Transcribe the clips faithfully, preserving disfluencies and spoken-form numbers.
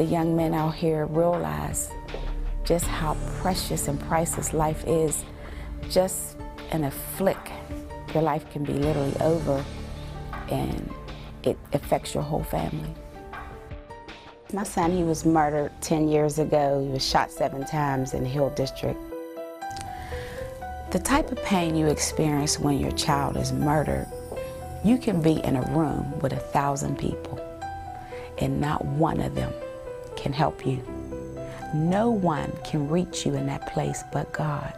the young men out here realize just how precious and priceless life is. Just in a flick, your life can be literally over, and it affects your whole family. My son, he was murdered ten years ago. He was shot seven times in Hill District. The type of pain you experience when your child is murdered, you can be in a room with a thousand people, and not one of them can help you. No one can reach you in that place but God.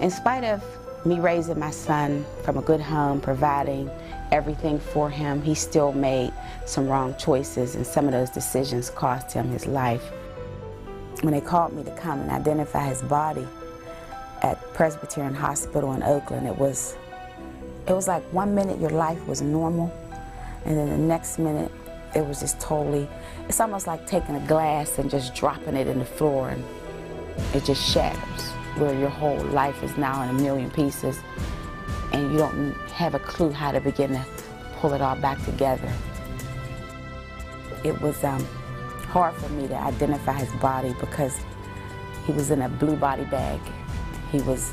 In spite of me raising my son from a good home, providing everything for him, he still made some wrong choices, and some of those decisions cost him his life. When they called me to come and identify his body at Presbyterian Hospital in Oakland, it was, it was like one minute your life was normal, and then the next minute it was just totally, it's almost like taking a glass and just dropping it in the floor, and it just shatters, where your whole life is now in a million pieces, and you don't have a clue how to begin to pull it all back together. It was um, hard for me to identify his body because he was in a blue body bag. He was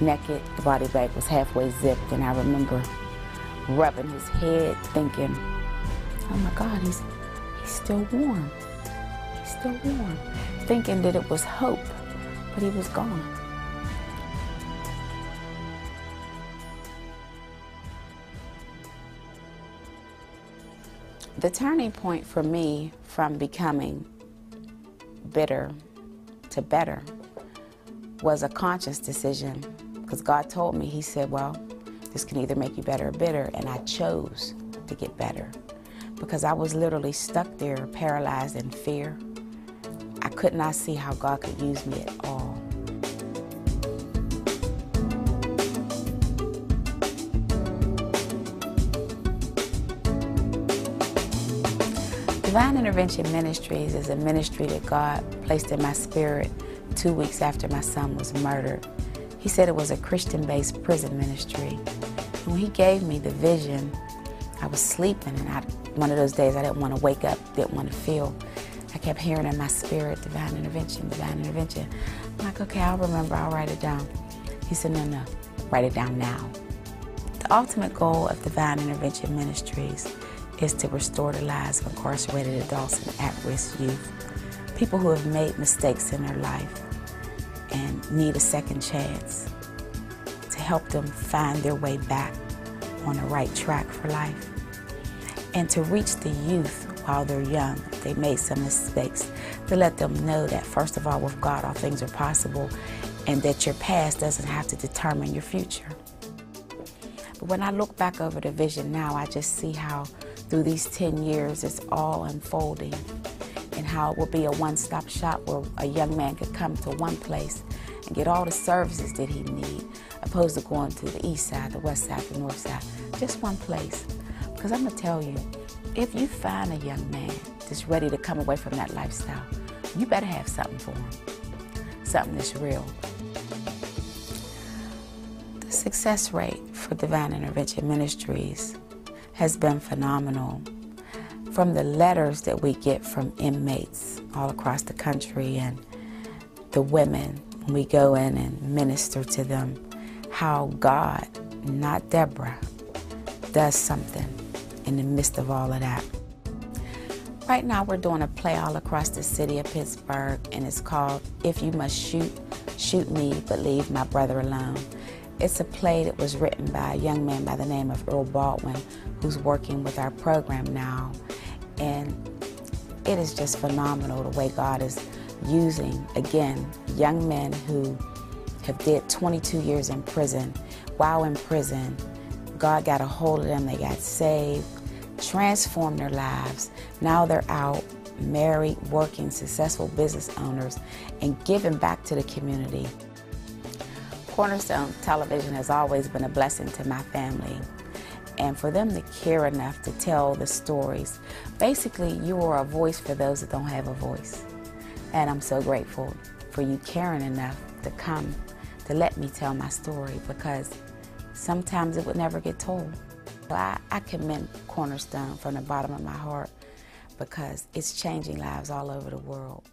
naked, the body bag was halfway zipped, and I remember rubbing his head thinking, oh my God, he's, he's still warm, he's still warm, thinking that it was hope. But he was gone. The turning point for me from becoming bitter to better was a conscious decision, because God told me, he said, well, this can either make you better or bitter, and I chose to get better because I was literally stuck there, paralyzed in fear. I could not see how God could use me at all. Divine Intervention Ministries is a ministry that God placed in my spirit two weeks after my son was murdered. He said it was a Christian-based prison ministry. And when he gave me the vision, I was sleeping, and I, one of those days I didn't want to wake up, didn't want to feel. I kept hearing in my spirit, divine intervention, divine intervention. I'm like, okay, I'll remember, I'll write it down. He said, no, no, write it down now. The ultimate goal of Divine Intervention Ministries is to restore the lives of incarcerated adults and at-risk youth, people who have made mistakes in their life and need a second chance, to help them find their way back on the right track for life, and to reach the youth while they're young. If they made some mistakes, to let them know that, first of all, with God, all things are possible, and that your past doesn't have to determine your future. But when I look back over the vision now, I just see how through these ten years, it's all unfolding, and how it will be a one-stop shop where a young man could come to one place and get all the services that he needs, opposed to going to the east side, the west side, the north side, just one place. Because I'm gonna tell you, if you find a young man that's ready to come away from that lifestyle, you better have something for him, something that's real. The success rate for Divine Intervention Ministries has been phenomenal. From the letters that we get from inmates all across the country, and the women, when we go in and minister to them, how God, not Deborah, does something in the midst of all of that. Right now we're doing a play all across the city of Pittsburgh, and it's called If You Must Shoot, Shoot Me, But Leave My Brother Alone. It's a play that was written by a young man by the name of Earl Baldwin, who's working with our program now. And it is just phenomenal the way God is using, again, young men who have did twenty-two years in prison. While in prison, God got a hold of them, they got saved, transformed their lives. Now they're out, married, working, successful business owners, and giving back to the community. Cornerstone Television has always been a blessing to my family, and for them to care enough to tell the stories. Basically, you are a voice for those that don't have a voice, and I'm so grateful for you caring enough to come to let me tell my story, because sometimes it would never get told. I, I commend Cornerstone from the bottom of my heart, because it's changing lives all over the world.